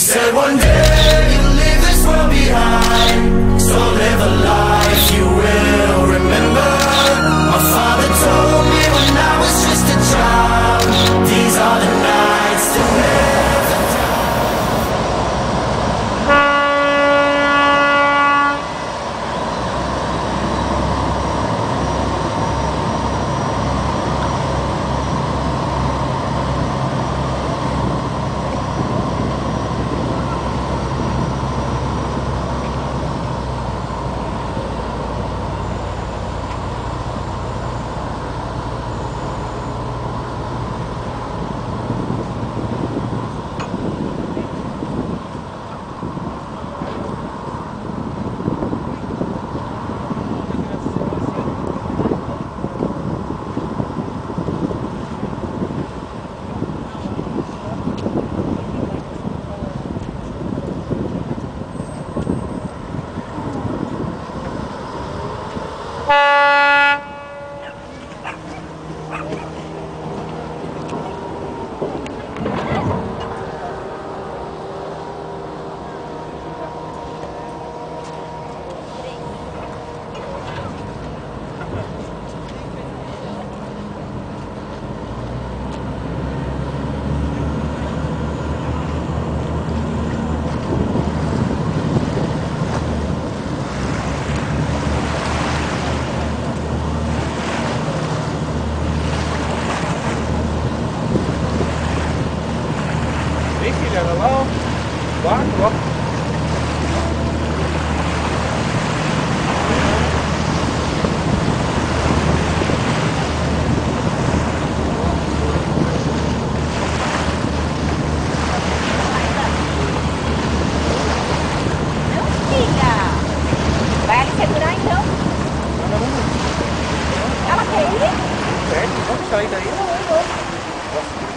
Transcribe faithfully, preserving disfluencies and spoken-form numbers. said one day you'll leave this world behind, so live a life you will remember. My father told me when I was just a child, these are the nights that never Ela quer ir? Não, vamos sair daí. Não, não, não.